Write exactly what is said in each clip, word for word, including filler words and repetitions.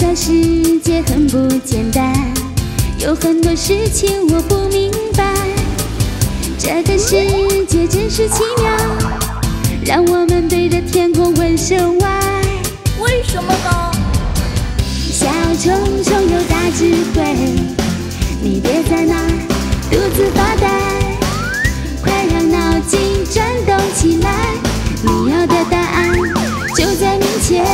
小世界很不简单，有很多事情我不明白。这个世界真是奇妙，让我们对着天空问声why。为什么呢？小熊熊有大智慧，你别在那独自发呆，快让脑筋转动起来，你要的答案就在面前。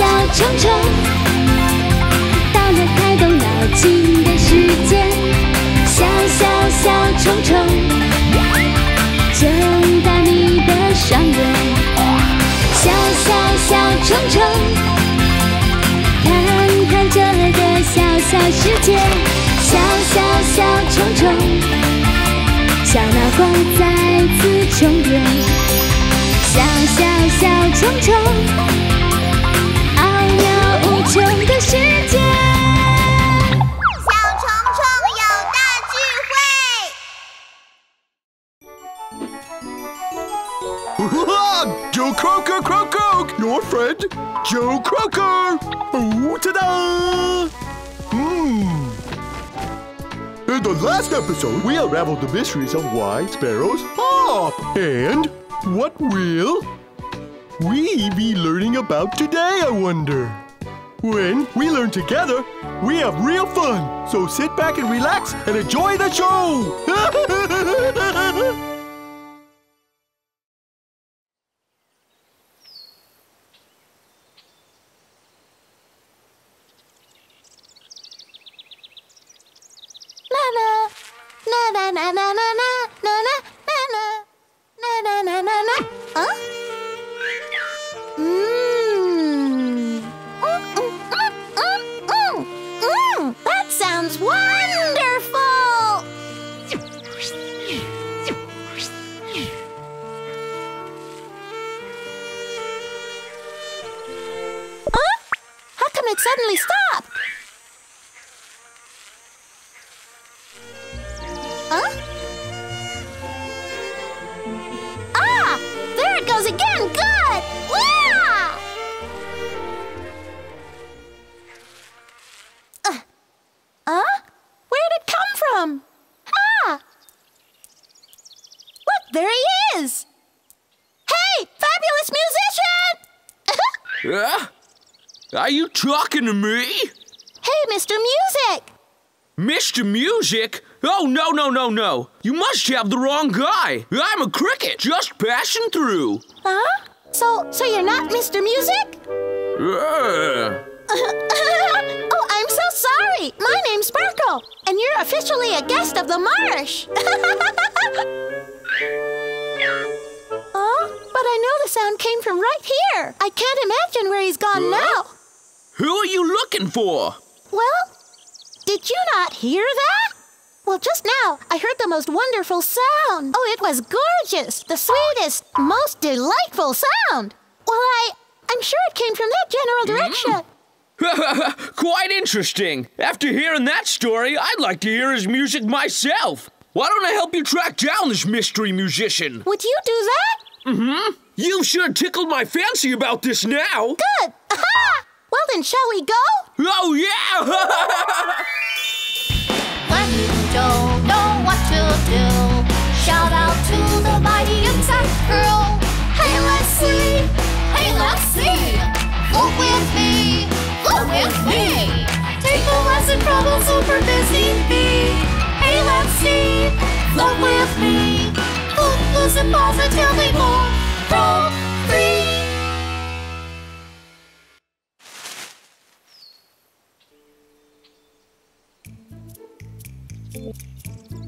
小虫虫，到了开动脑筋的时间。小小小虫虫，睁大你的双眼。小小小虫虫，看看这个小小世界。小小小虫虫，小脑瓜再次充电。小小小虫虫。 无穷的世界，小虫虫有大智慧。哇 ！Joe Croker, Croker, your friend, Joe Croker. Oh, ta-da! Hmm. In the last episode, we unraveled the mysteries of why sparrows hop, and what will we be learning about today? I wonder. When we learn together, we have real fun. So sit back and relax and enjoy the show. Mama, na na na na na na na na na na na na. Huh? Suddenly stop! Huh? Ah! There it goes again! Good! Yeah! Uh, huh? Where did it come from? Ah! Look, there he is! Hey, fabulous musician! Yeah? Are you talking to me? Hey, Mister Music! Mister Music? Oh, no, no, no, no. You must have the wrong guy. I'm a cricket just passing through. Huh? So, so you're not Mister Music? Uh. Oh, I'm so sorry. My name's Sparkle, and you're officially a guest of the marsh. Huh? But I know the sound came from right here. I can't imagine where he's gone huh? now. Who are you looking for? Well, did you not hear that? Well, just now, I heard the most wonderful sound. Oh, it was gorgeous. The sweetest, most delightful sound. Well, I, I'm sure it came from that general direction. Mm. Quite interesting. After hearing that story, I'd like to hear his music myself. Why don't I help you track down this mystery musician? Would you do that? Mm-hmm. You sure tickled my fancy about this now. Good. Aha! Well, then, shall we go? Oh, yeah! When you don't know what to do, shout out to the mighty inside girl. Hey, let's see! Hey, let's see! Look with me! Look with me! Take a lesson from a super busy bee. Hey, let's see! Look with me! Look, listen, positively more. Roll three!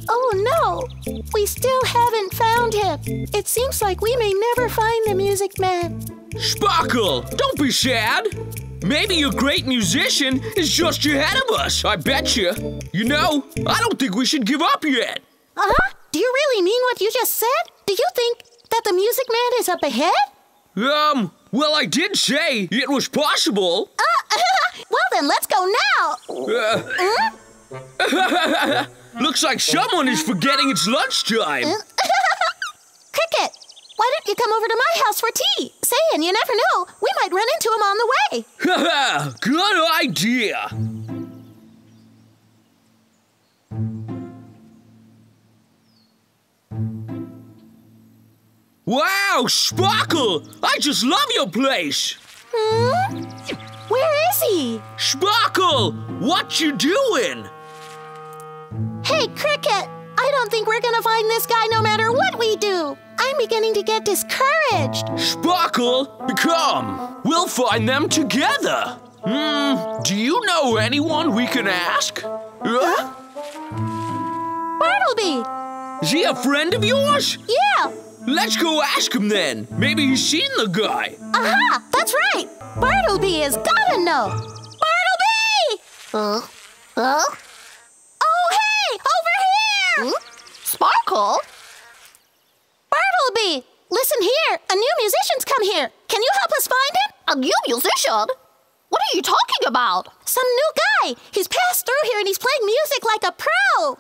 Oh no! We still haven't found him. It seems like we may never find the Music Man. Sparkle, don't be sad. Maybe your great musician is just ahead of us, I bet you. You know, I don't think we should give up yet. Uh-huh? Do you really mean what you just said? Do you think that the Music Man is up ahead? Um, well, I did say it was possible. Uh, well then, let's go now. Uh. Mm? Looks like someone is forgetting it's lunchtime. Cricket, why don't you come over to my house for tea. Saying you never know, we might run into him on the way. Haha, good idea. Wow, Sparkle! I just love your place! Hmm? Where is he? Sparkle! What you doing? Hey, Cricket! I don't think we're gonna find this guy no matter what we do! I'm beginning to get discouraged! Sparkle, come! We'll find them together! Hmm, do you know anyone we can ask? Huh? Bartleby! Is he a friend of yours? Yeah! Let's go ask him then. Maybe he's seen the guy. Aha! That's right! Bartleby has gotta know! Bartleby! Huh? Huh? Oh, hey! Over here! Hmm? Sparkle? Bartleby! Listen here! A new musician's come here! Can you help us find him? A new musician? What are you talking about? Some new guy! He's passed through here and he's playing music like a pro!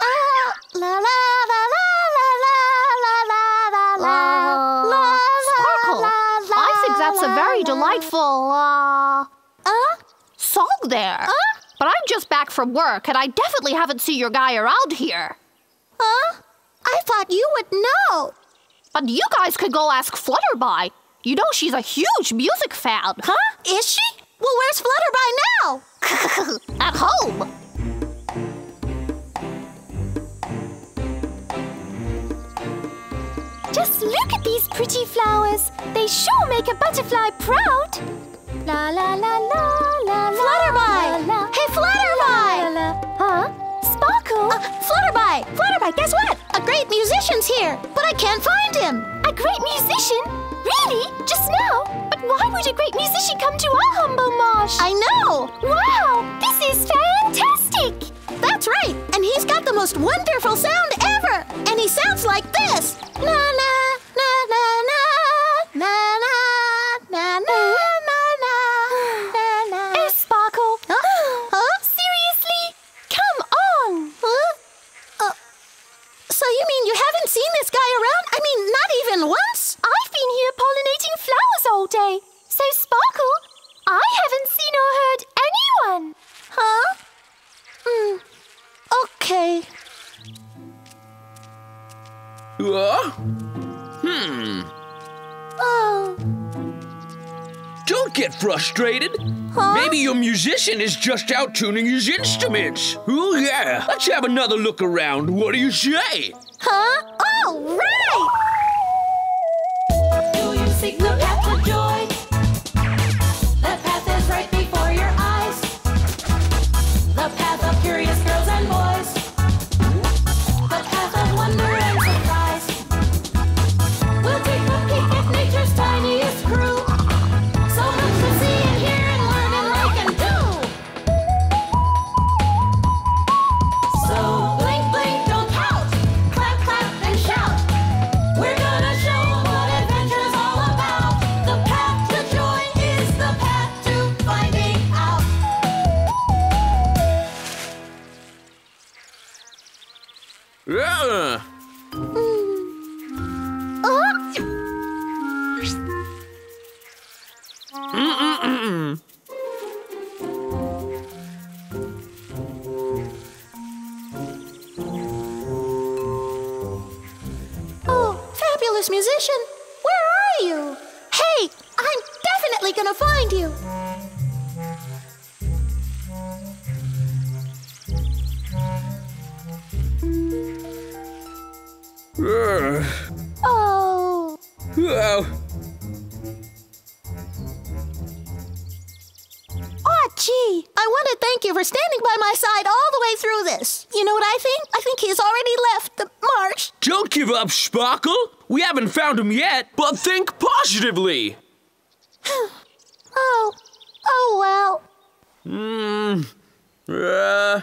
Ah! La la la la la la la la! La, la, la, Sparkle, la, la, I think that's la, a very delightful, uh, uh, song there. Uh? But I'm just back from work, and I definitely haven't seen your guy around here. Huh? I thought you would know. But you guys could go ask Flutterby. You know she's a huge music fan. Huh? Is she? Well, where's Flutterby now? At home. Just look at these pretty flowers. They sure make a butterfly proud. La la la la la. Flutterby! La, la, hey, Flutterby! La, la, la. Huh? Sparkle? Uh, Flutterby! Flutterby, guess what? A great musician's here, but I can't find him. A great musician? Really? Just now? But why would a great musician come to our humble marsh? I know! Wow! This is fantastic! That's right! And he's got the most wonderful sound ever! And he sounds like this! Na na na na na na na na na na na na na. Sparkle! Huh? Huh? Seriously? Come on! Huh? Uh, so you mean you haven't seen this guy around? I mean, not even once? I've been here pollinating flowers all day. So Sparkle, I haven't seen or heard anyone. Huh? Hmm. Okay. Uh, hmm. Oh. Don't get frustrated. Huh? Maybe your musician is just out tuning his instruments. Oh, yeah. Let's have another look around. What do you say? Huh? All right. Do you seek the path of joy? The path that's right before your eyes. The path of curious girls and boys. The path of wonder and surprise. We'll take a peek at nature's tiniest crew. So much to see and hear and learn and like and do. So blink, blink, don't pout. Clap, clap, and shout. We're gonna show what adventure's all about. The path to joy is the path to finding out. Yeah. Mm. Oh. Mm-mm-mm. Oh, fabulous musician, where are you? Hey, I'm definitely gonna find you. Uh. Oh. Oh. Oh, gee. I want to thank you for standing by my side all the way through this. You know what I think? I think he's already left the marsh. Don't give up, Sparkle. We haven't found him yet, but think positively. Oh. Oh, well. Hmm. Uh.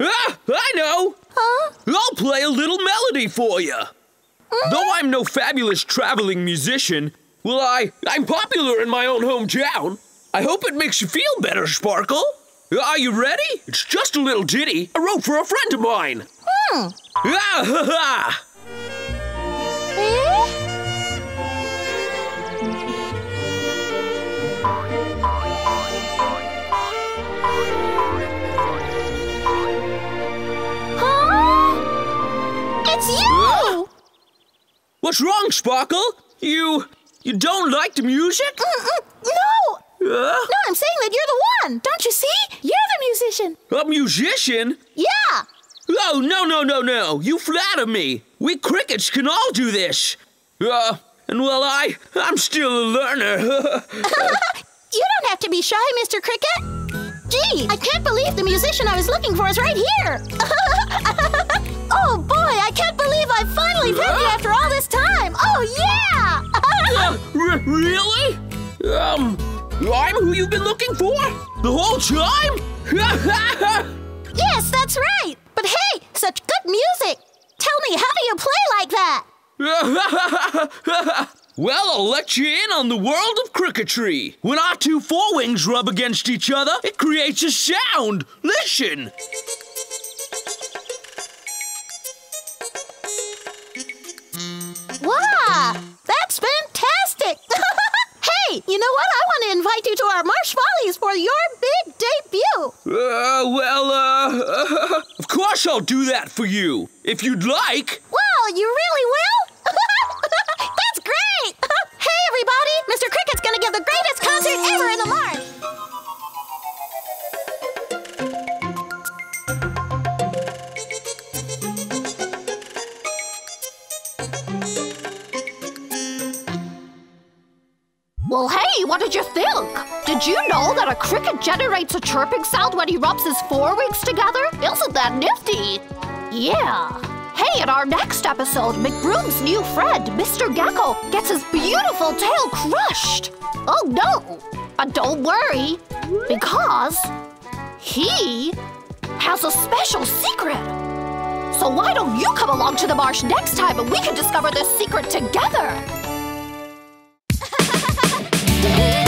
Ah, I know! Huh? I'll play a little melody for you. Mm-hmm. Though I'm no fabulous traveling musician, well, I, I'm popular in my own hometown. I hope it makes you feel better, Sparkle. Are you ready? It's just a little ditty I wrote for a friend of mine. Hmm. Ah, ha, ha. Eh? What's wrong, Sparkle? You... you don't like the music? Mm-mm, no! Uh? No, I'm saying that you're the one! Don't you see? You're the musician! A musician? Yeah! Oh, no, no, no, no! You flatter me! We crickets can all do this! Uh, and well, I... I'm still a learner! You don't have to be shy, Mister Cricket! Gee, I can't believe the musician I was looking for is right here! Oh, boy, I can't believe I finally picked uh? you after all this time! Oh, yeah! uh, r really? Um... I'm who you've been looking for? The whole time? Yes, that's right! But hey, such good music! Tell me, how do you play like that? Well, I'll let you in on the world of cricketry. When our two forewings rub against each other, it creates a sound. Listen! Wow! That's fantastic! Hey, you know what? I want to invite you to our Marsh Follies for your big debut. Uh, well, uh, uh, of course I'll do that for you, if you'd like. Well, you really will? That's great! Hey, everybody, Mister Cricket's gonna give the greatest concert ever in the Marsh. Well, hey, what did you think? Did you know that a cricket generates a chirping sound when he rubs his forewings together? Isn't that nifty? Yeah. Hey, in our next episode, McBroom's new friend, Mister Gecko, gets his beautiful tail crushed. Oh, no. But don't worry, because he has a special secret. So why don't you come along to the marsh next time and we can discover this secret together? Yeah.